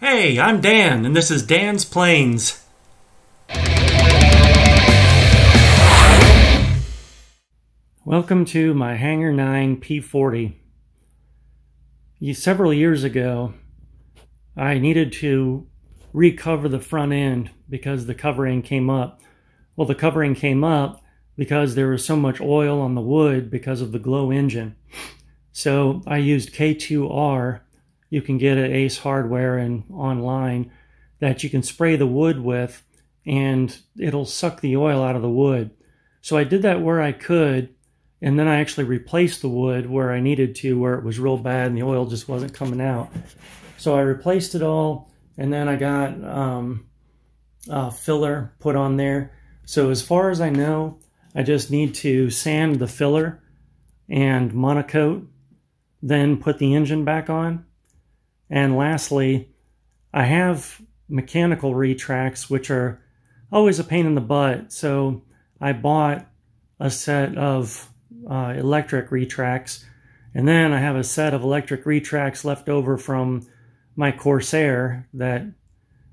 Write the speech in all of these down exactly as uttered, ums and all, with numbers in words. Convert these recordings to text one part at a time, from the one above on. Hey, I'm Dan, and this is Dan's Planes. Welcome to my Hangar nine P forty. Several years ago, I needed to recover the front end because the covering came up. Well, the covering came up because there was so much oil on the wood because of the glow engine. So I used K two R. You can get at Ace Hardware and online that you can spray the wood with and it'll suck the oil out of the wood. So I did that where I could, and then I actually replaced the wood where I needed to, where it was real bad and the oil just wasn't coming out. So I replaced it all, and then I got um, a filler put on there. So as far as I know, I just need to sand the filler and Monaco, then put the engine back on. And lastly, I have mechanical retracts, which are always a pain in the butt. So I bought a set of uh, electric retracts, and then I have a set of electric retracts left over from my Corsair that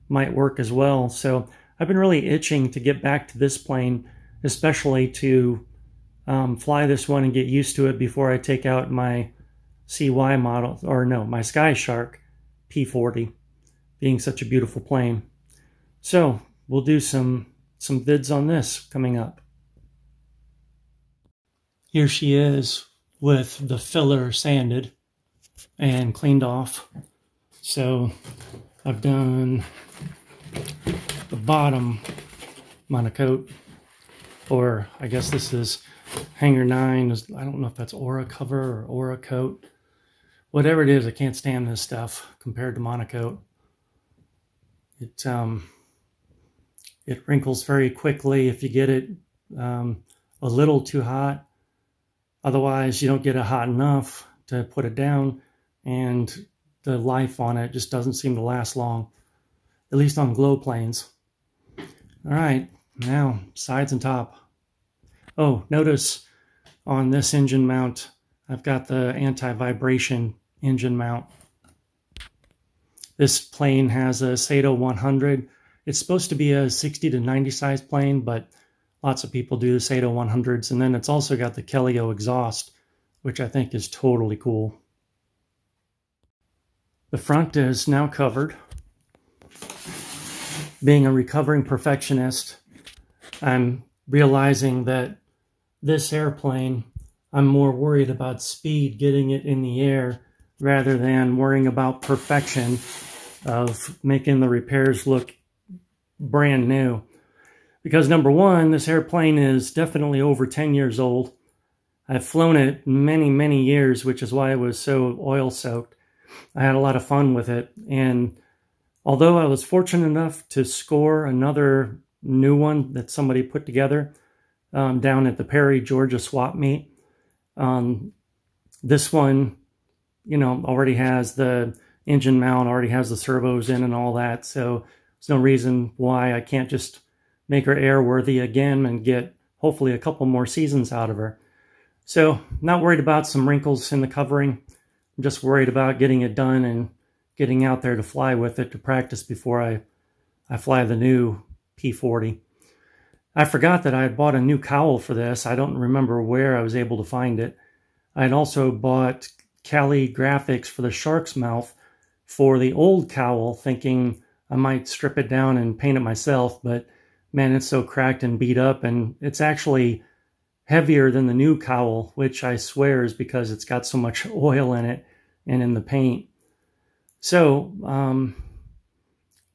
might work as well. So I've been really itching to get back to this plane, especially to um, fly this one and get used to it before I take out my C Y model, or no, my Sky Shark. P forty being such a beautiful plane. So we'll do some some vids on this coming up. Here she is with the filler sanded and cleaned off. So I've done the bottom Monacoat, or I guess this is Hangar nine. I don't know if that's Oracover or Oracoat. Whatever it is, I can't stand this stuff compared to Monaco. It um, it wrinkles very quickly if you get it um, a little too hot. Otherwise, you don't get it hot enough to put it down, and the life on it just doesn't seem to last long, at least on glow planes. All right, now sides and top. Oh, notice on this engine mount, I've got the anti-vibration engine mount. This plane has a Saito one hundred. It's supposed to be a sixty to ninety size plane, but lots of people do the Saito one hundreds. And then it's also got the Keleo exhaust, which I think is totally cool. The front is now covered. Being a recovering perfectionist, I'm realizing that this airplane, I'm more worried about speed, getting it in the air, rather than worrying about perfection of making the repairs look brand new. Because number one, this airplane is definitely over ten years old. I've flown it many, many years, which is why it was so oil soaked. I had a lot of fun with it. And although I was fortunate enough to score another new one that somebody put together um, down at the Perry, Georgia swap meet, Um, this one, you know, already has the engine mount, already has the servos in and all that. So there's no reason why I can't just make her airworthy again and get hopefully a couple more seasons out of her. So not worried about some wrinkles in the covering. I'm just worried about getting it done and getting out there to fly with it, to practice before I, I fly the new P forty. I forgot that I had bought a new cowl for this. I don't remember where I was able to find it. I had also bought Cali graphics for the shark's mouth for the old cowl, thinking I might strip it down and paint it myself, but man, it's so cracked and beat up, and it's actually heavier than the new cowl, which I swear is because it's got so much oil in it and in the paint. So, um,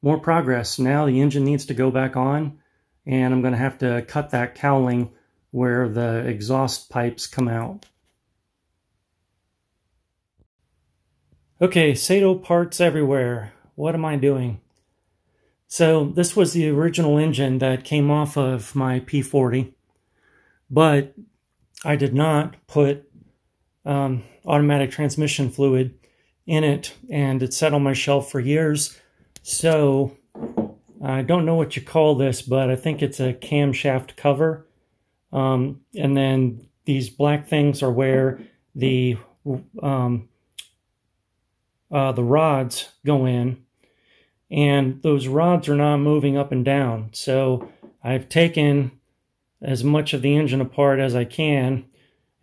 more progress. Now the engine needs to go back on, and I'm going to have to cut that cowling where the exhaust pipes come out. Okay, Saito parts everywhere. What am I doing? So this was the original engine that came off of my P forty, but I did not put um, automatic transmission fluid in it, and it sat on my shelf for years. So I don't know what you call this, but I think it's a camshaft cover. Um, and then these black things are where the um, uh, the rods go in. and those rods are not moving up and down. So I've taken as much of the engine apart as I can,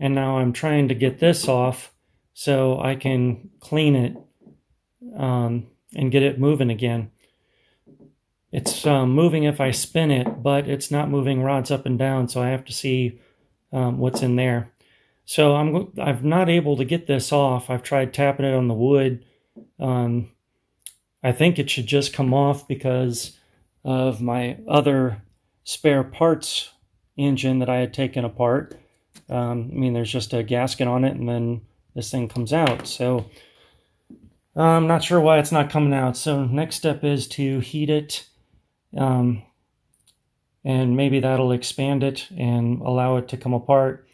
and now I'm trying to get this off so I can clean it um, and get it moving again. It's um, moving if I spin it, but it's not moving rods up and down, so I have to see um, what's in there. So I'm I've not able to get this off. I've tried tapping it on the wood. Um, I think it should just come off because of my other spare parts engine that I had taken apart. Um, I mean, there's just a gasket on it, and then this thing comes out. So uh, I'm not sure why it's not coming out. So next step is to heat it, um, and maybe that'll expand it and allow it to come apart.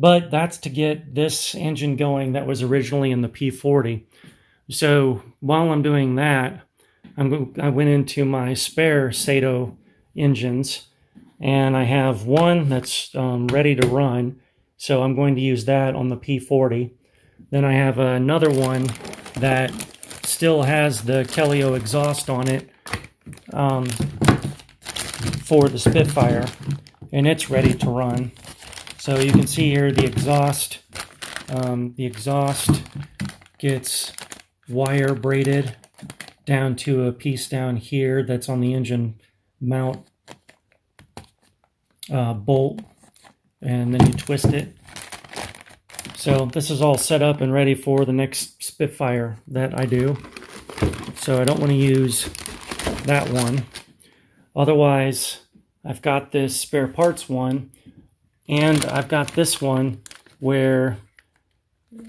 But that's to get this engine going that was originally in the P forty. So while I'm doing that, I'm, I went into my spare Saito engines, and I have one that's um, ready to run, so I'm going to use that on the P forty. Then I have another one that still has the Keleo exhaust on it um, for the Spitfire, and it's ready to run. So you can see here the exhaust, um, the exhaust gets wire braided down to a piece down here that's on the engine mount Uh, bolt, and then you twist it. So this is all set up and ready for the next Spitfire that I do. So I don't want to use that one. Otherwise, I've got this spare parts one, and I've got this one where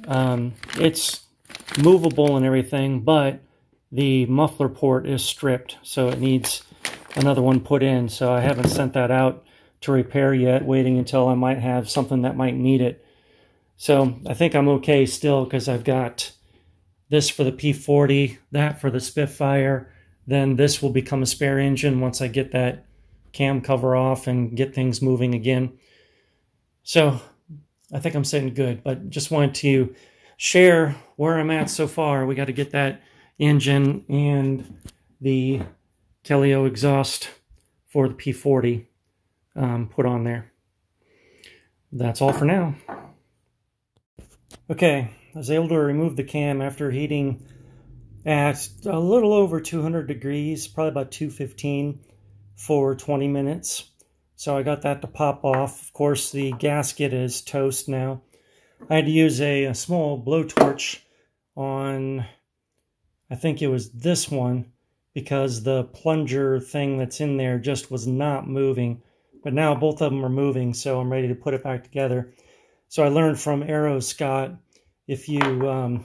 um, it's movable and everything, but the muffler port is stripped, so it needs another one put in. So I haven't sent that out to repair yet, waiting until I might have something that might need it. So I think I'm okay still, because I've got this for the P forty, that for the Spitfire, then this will become a spare engine once I get that cam cover off and get things moving again. So I think I'm sitting good, but just wanted to share where I'm at so far. We got to get that engine and the Keleo exhaust for the P forty Um, put on there. That's all for now. Okay, I was able to remove the cam after heating at a little over two hundred degrees, probably about two fifteen, for twenty minutes. So I got that to pop off. Of course, the gasket is toast now. I had to use a, a small blowtorch on, I think it was this one, because the plunger thing that's in there just was not moving. But now both of them are moving, so I'm ready to put it back together. So I learned from Aero Scott, if you um,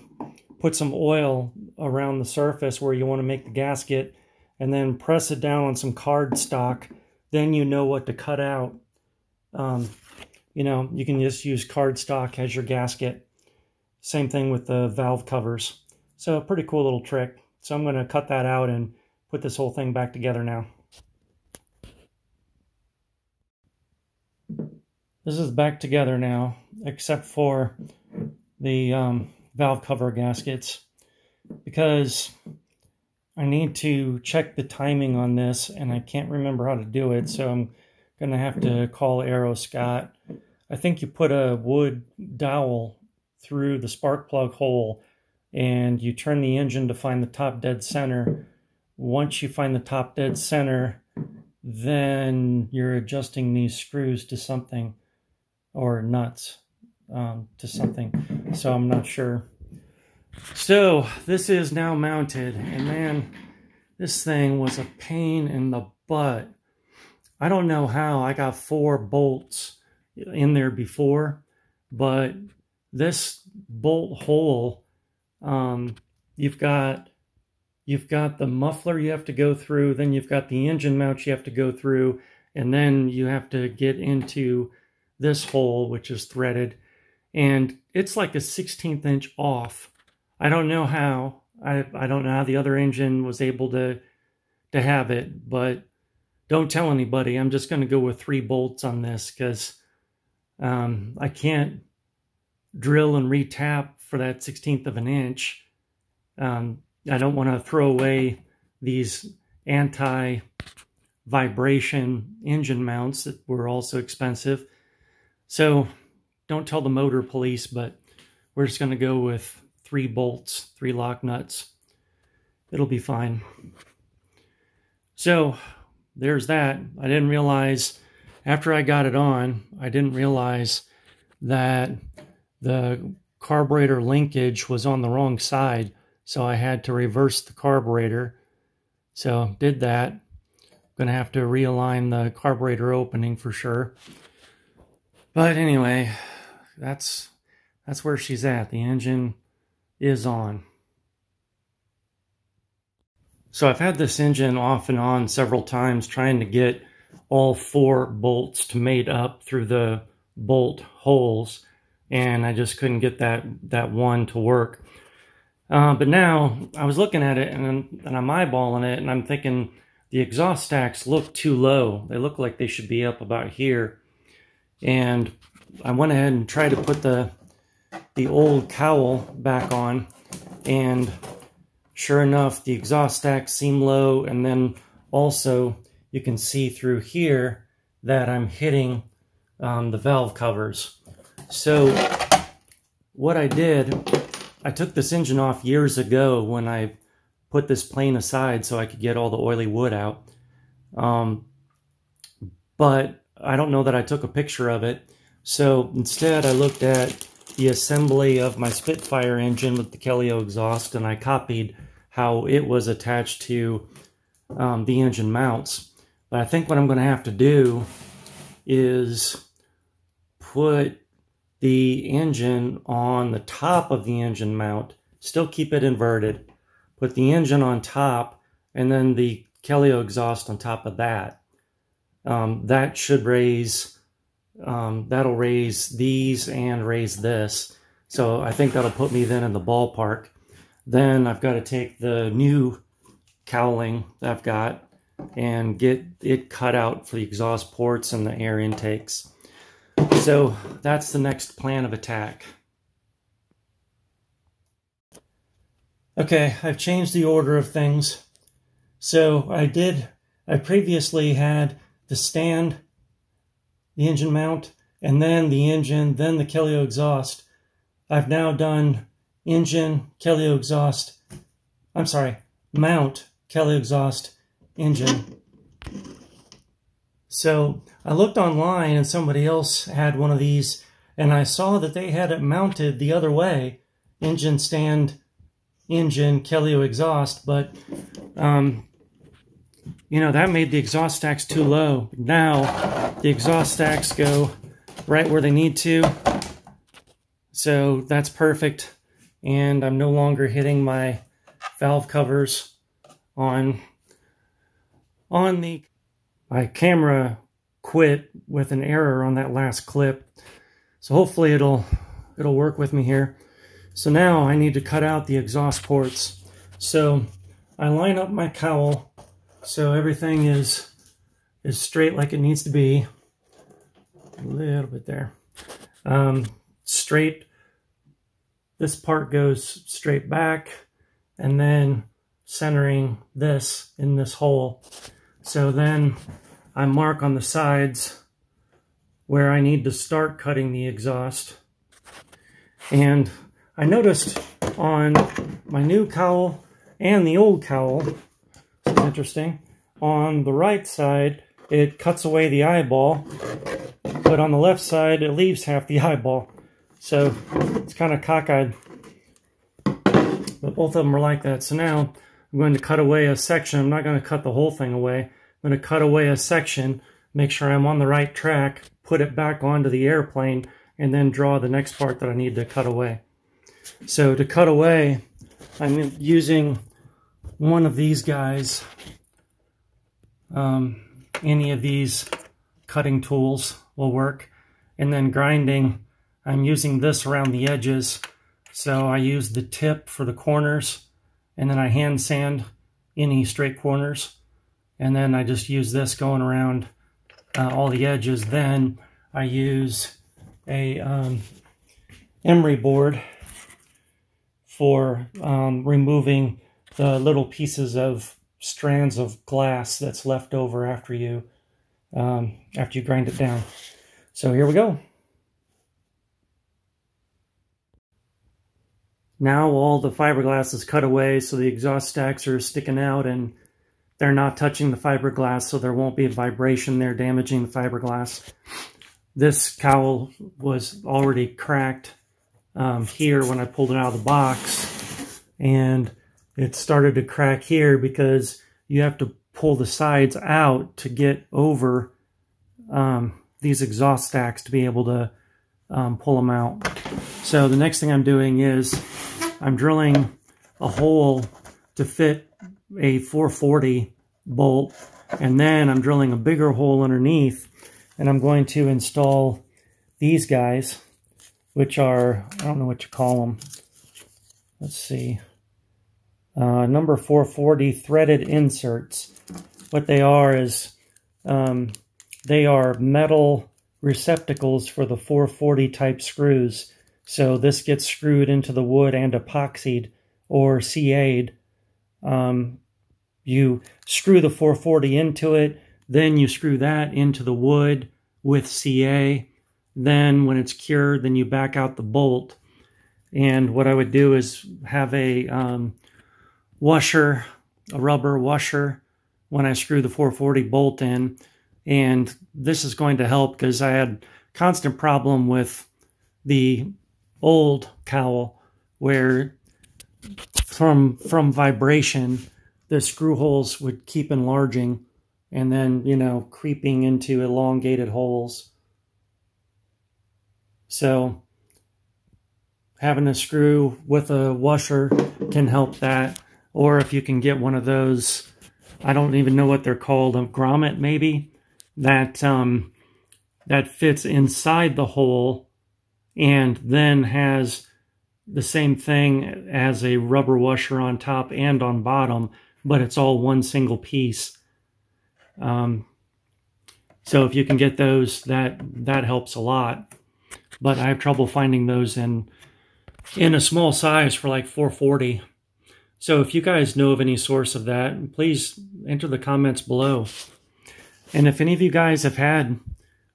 put some oil around the surface where you want to make the gasket, and then press it down on some cardstock, then you know what to cut out. Um, you know, you can just use cardstock as your gasket. Same thing with the valve covers. So a pretty cool little trick. So I'm going to cut that out and put this whole thing back together now. This is back together now, except for the um, valve cover gaskets, because I need to check the timing on this, and I can't remember how to do it, so I'm going to have to call Aero Scott. I think you put a wood dowel through the spark plug hole, and you turn the engine to find the top dead center. Once you find the top dead center, then you're adjusting these screws to something, or nuts um, to something, so I'm not sure. So this is now mounted, and man, this thing was a pain in the butt. I don't know how I got four bolts in there before, but this bolt hole, um, you've got you've got the muffler you have to go through, then you've got the engine mount you have to go through, and then you have to get into this hole, which is threaded, and it's like a sixteenth inch off. I don't know how. I, I don't know how the other engine was able to, to have it, but don't tell anybody. I'm just going to go with three bolts on this, because um, I can't drill and re-tap for that sixteenth of an inch. Um, I don't want to throw away these anti-vibration engine mounts that were also expensive. So don't tell the motor police, but we're just going to go with three bolts, three lock nuts. It'll be fine. So there's that. I didn't realize, after I got it on, I didn't realize that the carburetor linkage was on the wrong side. So I had to reverse the carburetor. So did that. I'm going to have to realign the carburetor opening for sure. But anyway, that's that's where she's at. The engine is on. So I've had this engine off and on several times trying to get all four bolts to mate up through the bolt holes, and I just couldn't get that that one to work. Uh, but now I was looking at it, and I'm, and I'm eyeballing it, and I'm thinking the exhaust stacks look too low. They look like they should be up about here. And I went ahead and tried to put the the old cowl back on, and sure enough, the exhaust stacks seem low, and then also you can see through here that I'm hitting um, the valve covers. So what I did, I took this engine off years ago when I put this plane aside so I could get all the oily wood out. Um, but I don't know that I took a picture of it. So instead I looked at the assembly of my Spitfire engine with the Keleo exhaust, and I copied how it was attached to um, the engine mounts. But I think what I'm going to have to do is put the engine on the top of the engine mount, still keep it inverted, put the engine on top, and then the Keleo exhaust on top of that. Um, that should raise, um, that'll raise these and raise this. So I think that'll put me then in the ballpark. Then I've got to take the new cowling that I've got and get it cut out for the exhaust ports and the air intakes. So that's the next plan of attack. Okay, I've changed the order of things. So I did, I previously had the stand, the engine mount, and then the engine, then the Keleo exhaust. I've now done engine, Keleo exhaust, I'm sorry, mount, Keleo exhaust, engine. So I looked online and somebody else had one of these, and I saw that they had it mounted the other way, engine, stand, engine, Keleo exhaust, but um, you know, that made the exhaust stacks too low. Now the exhaust stacks go right where they need to. So that's perfect. And I'm no longer hitting my valve covers on, on the... My camera quit with an error on that last clip. So hopefully it'll, it'll work with me here. So now I need to cut out the exhaust ports. So I line up my cowl so everything is is straight like it needs to be. A little bit there. Um, straight. This part goes straight back, and then centering this in this hole. So then I mark on the sides where I need to start cutting the exhaust. And I noticed on my new cowl and the old cowl, interesting, on the right side it cuts away the eyeball, but on the left side it leaves half the eyeball, so it's kind of cockeyed, but both of them are like that. So now I'm going to cut away a section. I'm not going to cut the whole thing away. I'm going to cut away a section, make sure I'm on the right track, put it back onto the airplane, and then draw the next part that I need to cut away. So to cut away, I'm using one of these guys, um, any of these cutting tools will work. And then grinding, I'm using this around the edges. So I use the tip for the corners, and then I hand sand any straight corners. And then I just use this going around uh, all the edges. Then I use a um, emery board for um, removing the little pieces of strands of glass that's left over after you um, after you grind it down. So here we go. Now all the fiberglass is cut away, so the exhaust stacks are sticking out and they're not touching the fiberglass, so there won't be a vibration there damaging the fiberglass. This cowl was already cracked um, here when I pulled it out of the box, and it started to crack here because you have to pull the sides out to get over um, these exhaust stacks to be able to um, pull them out. So the next thing I'm doing is I'm drilling a hole to fit a four forty bolt, and then I'm drilling a bigger hole underneath, and I'm going to install these guys, which are, I don't know what you call them. Let's see. Uh, number four forty threaded inserts. What they are is um, they are metal receptacles for the four forty type screws. So this gets screwed into the wood and epoxied or C A'd. Um, you screw the four forty into it, then you screw that into the wood with C A. Then when it's cured, then you back out the bolt. And what I would do is have a um, washer, a rubber washer, when I screw the four forty bolt in. And this is going to help because I had constant problem with the old cowl where from from vibration the screw holes would keep enlarging and then, you know, creeping into elongated holes. So having a screw with a washer can help that, or if you can get one of those, I don't even know what they're called, a grommet maybe, that um that fits inside the hole and then has the same thing as a rubber washer on top and on bottom, but it's all one single piece. Um, so if you can get those, that that helps a lot. But I have trouble finding those in in a small size for like four forty. So if you guys know of any source of that, please enter the comments below. And if any of you guys have had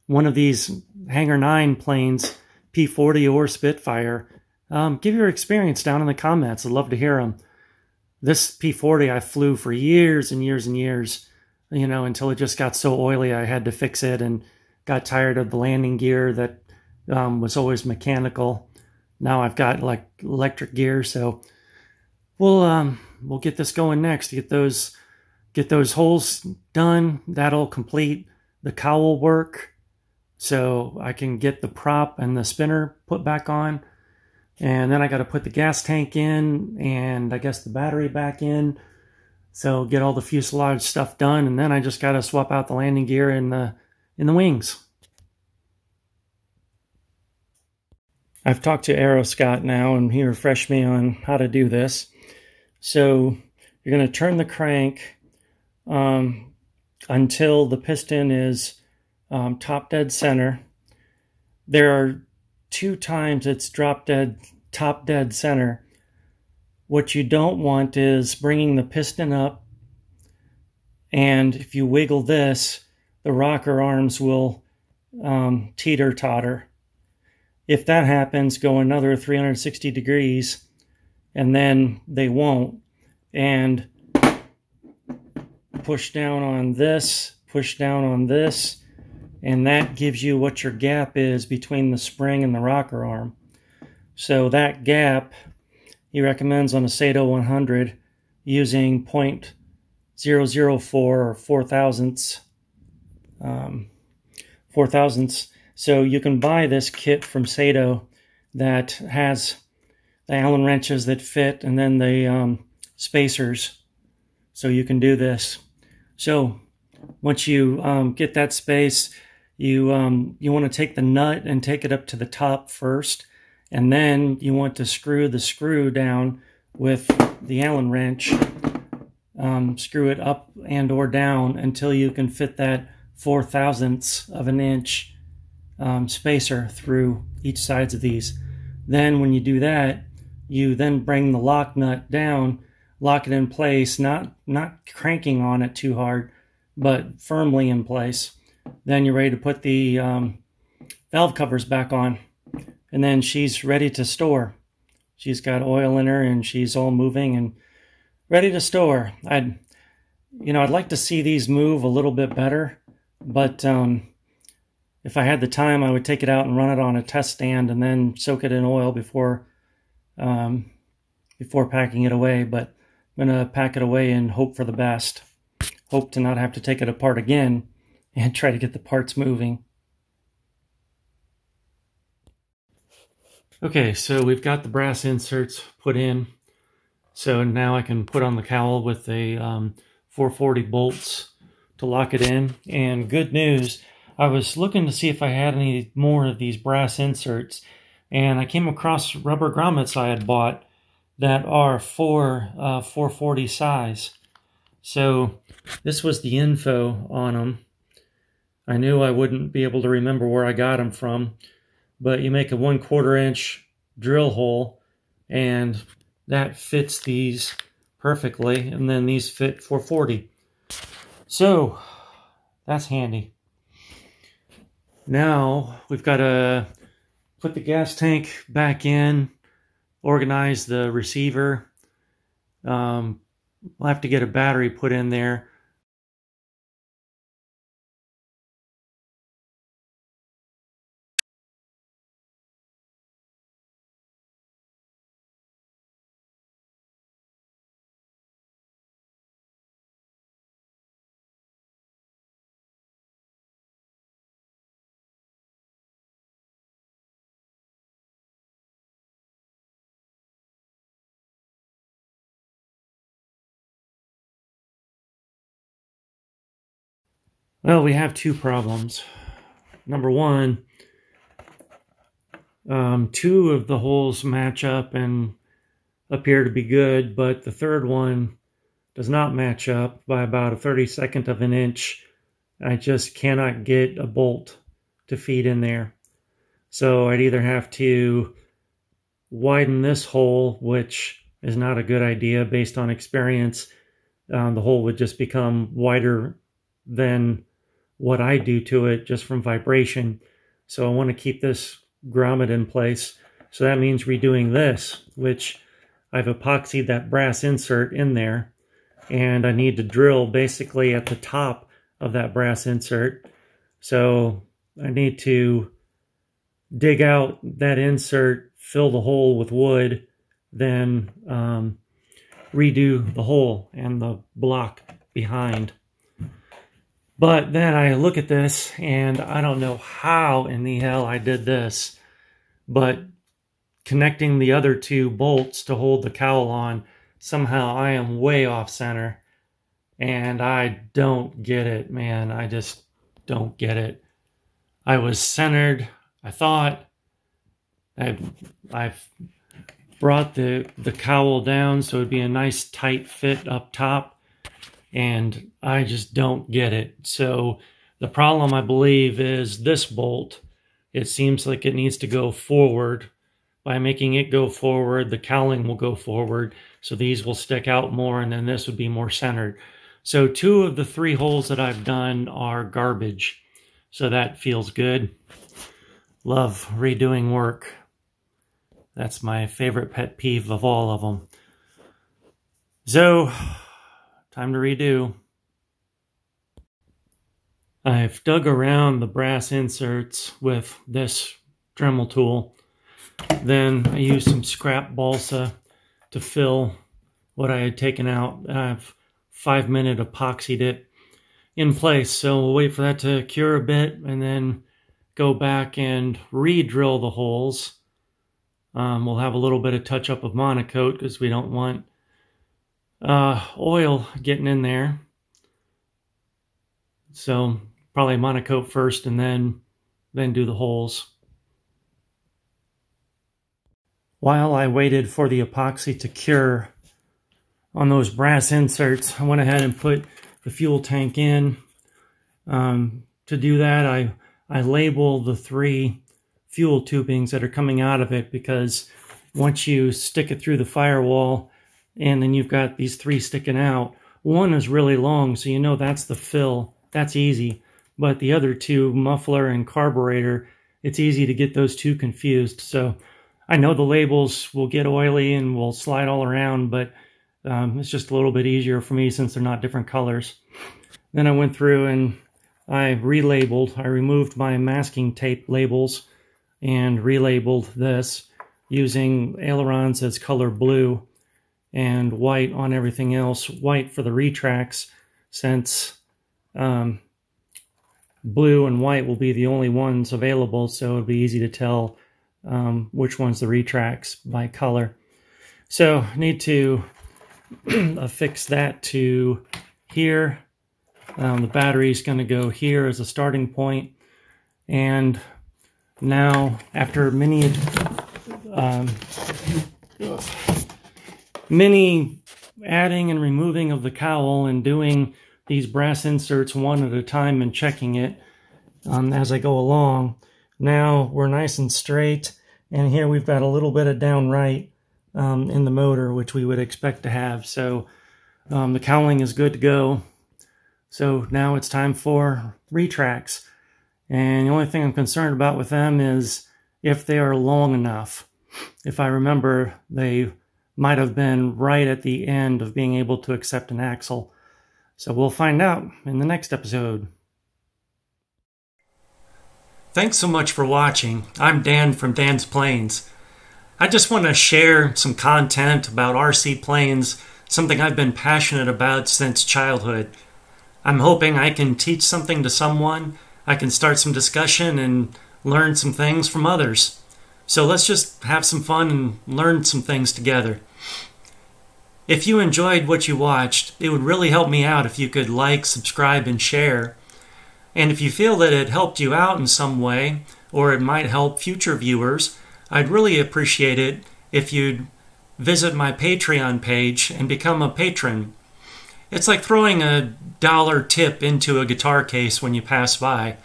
one of these Hangar nine planes, P forty or Spitfire, um, give your experience down in the comments. I'd love to hear them. This P forty I flew for years and years and years, you know, until it just got so oily I had to fix it and got tired of the landing gear that um, was always mechanical. Now I've got like electric gear, so we'll um, we'll get this going next. Get those get those holes done. That'll complete the cowl work. So I can get the prop and the spinner put back on. And then I got to put the gas tank in and I guess the battery back in. So get all the fuselage stuff done. And then I just got to swap out the landing gear and the, and the wings. I've talked to Aero Scott now and he refreshed me on how to do this. So you're going to turn the crank um, until the piston is Um, top dead center. There are two times it's drop dead, top dead center. What you don't want is bringing the piston up, and if you wiggle this, the rocker arms will um, teeter-totter. If that happens, go another three hundred sixty degrees, and then they won't. And push down on this, push down on this, and that gives you what your gap is between the spring and the rocker arm. So that gap, he recommends on a Saito one hundred using point zero zero four or four thousandths. Um, four thousandths. So you can buy this kit from Saito that has the Allen wrenches that fit and then the um, spacers. So you can do this. So once you um, get that space, You um, you want to take the nut and take it up to the top first, and then you want to screw the screw down with the Allen wrench. Um, screw it up and or down until you can fit that four thousandths of an inch um, spacer through each sides of these. Then when you do that, you then bring the lock nut down lock it in place, not not cranking on it too hard, but firmly in place. Then you're ready to put the um, valve covers back on, and then she's ready to store. She's got oil in her and she's all moving and ready to store. I'd, you know, I'd like to see these move a little bit better, but um, if I had the time, I would take it out and run it on a test stand and then soak it in oil before um, before packing it away. But I'm gonna pack it away and hope for the best. Hope to not have to take it apart again and try to get the parts moving. Okay, so we've got the brass inserts put in. So now I can put on the cowl with the um, four forty bolts to lock it in. And good news, I was looking to see if I had any more of these brass inserts, and I came across rubber grommets I had bought that are for uh, four forty size. So this was the info on them. I knew I wouldn't be able to remember where I got them from, but you make a one quarter inch drill hole and that fits these perfectly, and then these fit four forty. So that's handy. Now we've got to put the gas tank back in, organize the receiver. Um, we'll have to get a battery put in there. Well, we have two problems. Number one, um, two of the holes match up and appear to be good, but the third one does not match up by about a thirty-second of an inch. I just cannot get a bolt to feed in there. So I'd either have to widen this hole, which is not a good idea based on experience. Um, the hole would just become wider than what I do to it just from vibration. So I want to keep this grommet in place. So that means redoing this, which I've epoxied that brass insert in there, and I need to drill basically at the top of that brass insert. So I need to dig out that insert, fill the hole with wood, then um, redo the hole and the block behind. But then I look at this, and I don't know how in the hell I did this, but connecting the other two bolts to hold the cowl on, somehow I am way off center, and I don't get it, man. I just don't get it. I was centered, I thought. I've, I've brought the, the cowl down so it'd be a nice tight fit up top, and I just don't get it. So the problem, I believe, is this bolt. It seems like it needs to go forward. By making it go forward, the cowling will go forward, so these will stick out more, and then this would be more centered. So two of the three holes that I've done are garbage. So that feels good. Love redoing work. That's my favorite pet peeve of all of them. So time to redo. I've dug around the brass inserts with this Dremel tool. Then I used some scrap balsa to fill what I had taken out. I've five minute epoxied it in place. So we'll wait for that to cure a bit and then go back and re-drill the holes. Um, we'll have a little bit of touch up of Monacoat because we don't want Uh, oil getting in there. So probably Monaco first and then, then do the holes. While I waited for the epoxy to cure on those brass inserts, I went ahead and put the fuel tank in. Um, to do that, I, I label the three fuel tubings that are coming out of it, because once you stick it through the firewall, and then you've got these three sticking out. One is really long, so you know that's the fill. That's easy. But the other two, muffler and carburetor, it's easy to get those two confused. So I know the labels will get oily and will slide all around, but um, it's just a little bit easier for me since they're not different colors. Then I went through and I relabeled. I removed my masking tape labels and relabeled this using ailerons as color blue and white on everything else. White for the retracts, since um, blue and white will be the only ones available, so it'll be easy to tell um, which one's the retracts by color. So need to affix that to here. Um, the battery is going to go here as a starting point. And now, after many um, many adding and removing of the cowl and doing these brass inserts one at a time and checking it um, as I go along, now we're nice and straight. And here we've got a little bit of downright um, in the motor, which we would expect to have. So um, the cowling is good to go. So now it's time for retracts. And the only thing I'm concerned about with them is if they are long enough. If I remember, they might have been right at the end of being able to accept an axle. So we'll find out in the next episode. Thanks so much for watching. I'm Dan from Dan's Planes. I just want to share some content about R C planes, something I've been passionate about since childhood. I'm hoping I can teach something to someone, I can start some discussion and learn some things from others. So let's just have some fun and learn some things together. If you enjoyed what you watched, it would really help me out if you could like, subscribe, and share. And if you feel that it helped you out in some way, or it might help future viewers, I'd really appreciate it if you'd visit my Patreon page and become a patron. It's like throwing a dollar tip into a guitar case when you pass by.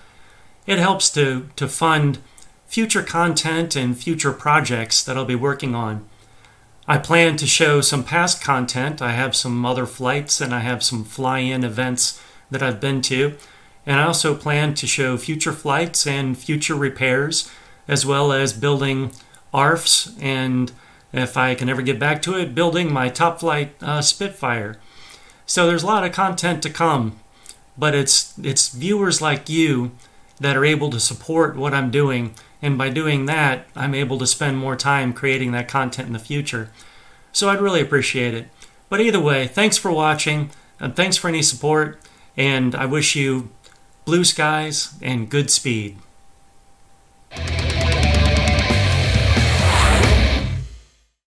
It helps to, to fund future content and future projects that I'll be working on. I plan to show some past content. I have some other flights and I have some fly-in events that I've been to. And I also plan to show future flights and future repairs, as well as building A R Fs and, if I can ever get back to it, building my top flight uh, Spitfire. So there's a lot of content to come, but it's it's viewers like you that are able to support what I'm doing, and by doing that, I'm able to spend more time creating that content in the future. So I'd really appreciate it. But either way, thanks for watching, and thanks for any support, and I wish you blue skies and good speed.